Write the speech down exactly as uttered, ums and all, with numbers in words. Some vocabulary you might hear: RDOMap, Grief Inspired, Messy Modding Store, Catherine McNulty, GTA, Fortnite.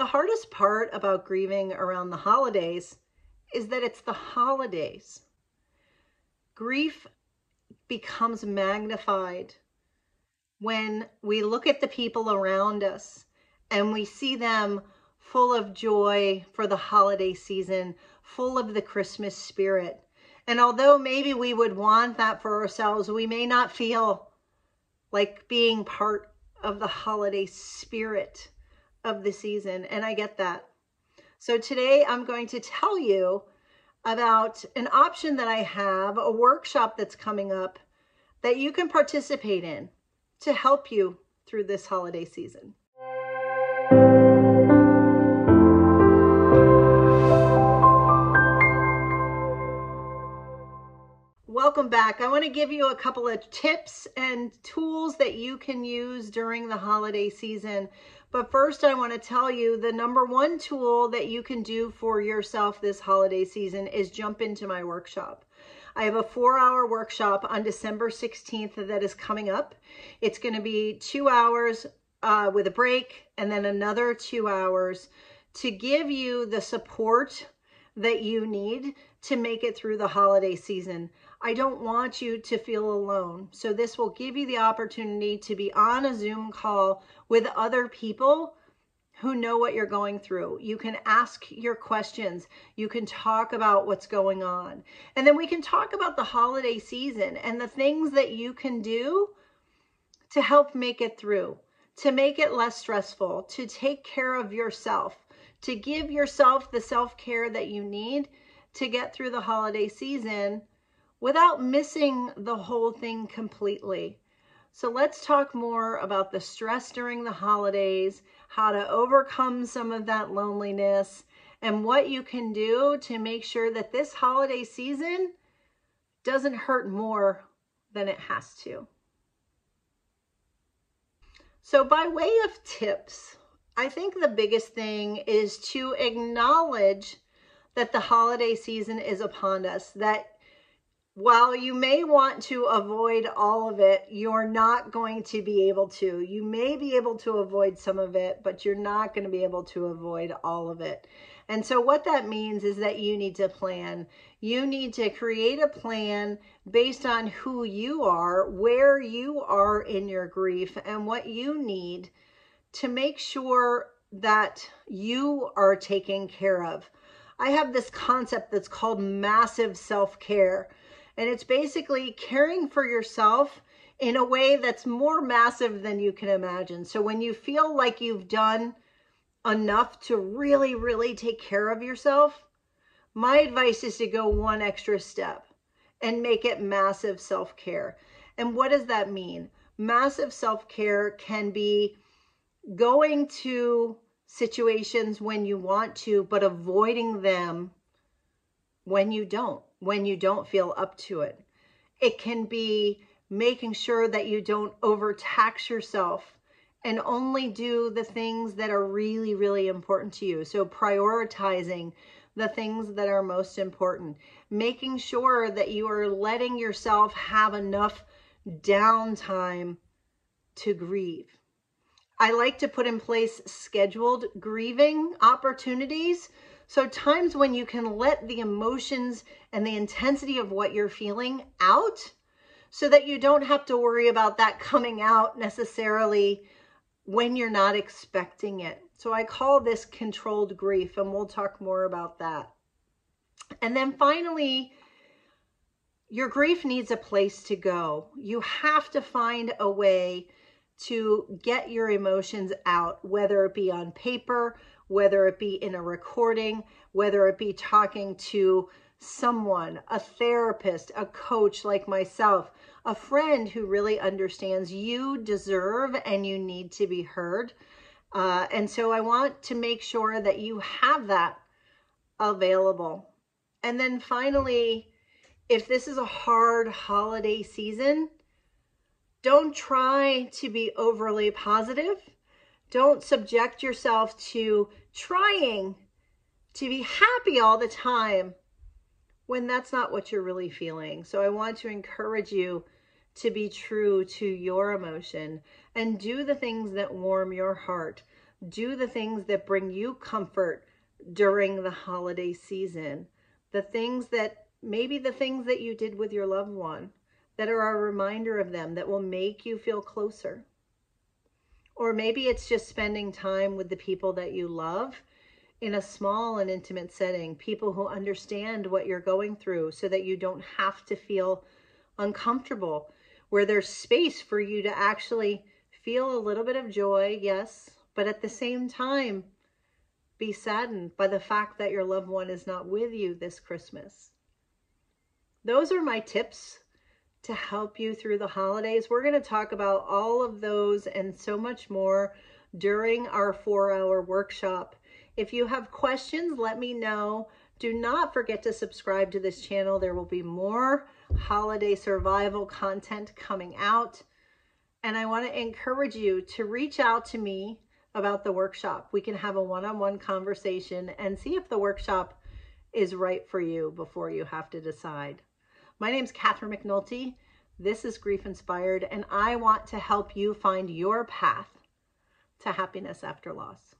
The hardest part about grieving around the holidays is that it's the holidays. Grief becomes magnified when we look at the people around us and we see them full of joy for the holiday season, full of the Christmas spirit. And although maybe we would want that for ourselves, we may not feel like being part of the holiday spirit of the season. And I get that. So today I'm going to tell you about an option that I have, a workshop that's coming up that you can participate in to help you through this holiday season. Welcome back. I want to give you a couple of tips and tools that you can use during the holiday season. But first, I want to tell you the number one tool that you can do for yourself this holiday season is jump into my workshop. I have a four-hour workshop on December sixteenth that is coming up. It's going to be two hours uh, with a break and then another two hours to give you the support that you need to make it through the holiday season. I don't want you to feel alone. So this will give you the opportunity to be on a Zoom call with other people who know what you're going through. You can ask your questions. You can talk about what's going on. And then we can talk about the holiday season and the things that you can do to help make it through, to make it less stressful, to take care of yourself, to give yourself the self-care that you need to get through the holiday season without missing the whole thing completely. So let's talk more about the stress during the holidays, how to overcome some of that loneliness, and what you can do to make sure that this holiday season doesn't hurt more than it has to. So by way of tips, I think the biggest thing is to acknowledge that the holiday season is upon us, that while you may want to avoid all of it, you're not going to be able to. You may be able to avoid some of it, but you're not going to be able to avoid all of it. And so what that means is that you need to plan. You need to create a plan based on who you are, where you are in your grief, and what you need to make sure that you are taken care of. I have this concept that's called massive self-care. And it's basically caring for yourself in a way that's more massive than you can imagine. So when you feel like you've done enough to really, really take care of yourself, my advice is to go one extra step and make it massive self-care. And what does that mean? Massive self-care can be going to situations when you want to, but avoiding them when you don't. When you don't feel up to it. It can be making sure that you don't overtax yourself and only do the things that are really, really important to you. So prioritizing the things that are most important, making sure that you are letting yourself have enough downtime to grieve. I like to put in place scheduled grieving opportunities. So times when you can let the emotions and the intensity of what you're feeling out so that you don't have to worry about that coming out necessarily when you're not expecting it. So I call this controlled grief, and we'll talk more about that. And then finally, your grief needs a place to go. You have to find a way to get your emotions out, whether it be on paper, whether it be in a recording, whether it be talking to someone, a therapist, a coach like myself, a friend who really understands you deserve and you need to be heard. Uh, and so I want to make sure that you have that available. And then finally, if this is a hard holiday season, don't try to be overly positive. Don't subject yourself to trying to be happy all the time when that's not what you're really feeling. So I want to encourage you to be true to your emotion and do the things that warm your heart, Do the things that bring you comfort during the holiday season. The things that, maybe the things that you did with your loved one that are a reminder of them, that will make you feel closer. Or maybe it's just spending time with the people that you love in a small and intimate setting, people who understand what you're going through so that you don't have to feel uncomfortable, where there's space for you to actually feel a little bit of joy, yes, but at the same time, be saddened by the fact that your loved one is not with you this Christmas. Those are my tips to help you through the holidays. We're going to talk about all of those and so much more during our four-hour workshop. If you have questions, let me know. Do not forget to subscribe to this channel. There will be more holiday survival content coming out. And I want to encourage you to reach out to me about the workshop. We can have a one-on-one conversation and see if the workshop is right for you before you have to decide. My name's Catherine McNulty. This is Grief Inspired, and I want to help you find your path to happiness after loss.